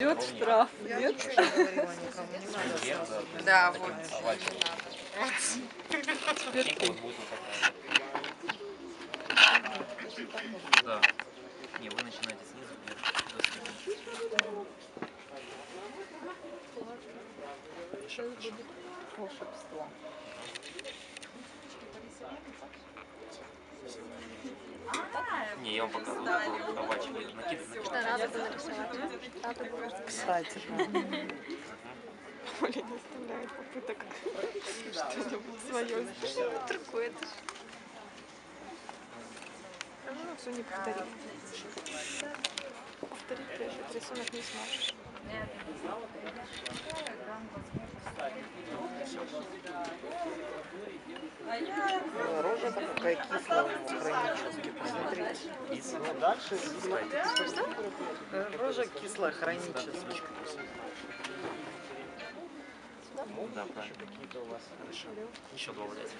Идет штраф, нет? Да, вот. Да. Не, вы начинаете снизу, вверх. Волшебство. Не, я вам показываю. Кстати, Оля не оставляет попыток что-нибудь свое. Что-нибудь другое. Ну, все не повторить. Повторить ты этот рисунок не сможешь. Рожа такая кислая, хронически, посмотрите. Ну, дальше рожа кислая, хронически. Да, правильно. Еще добавлять.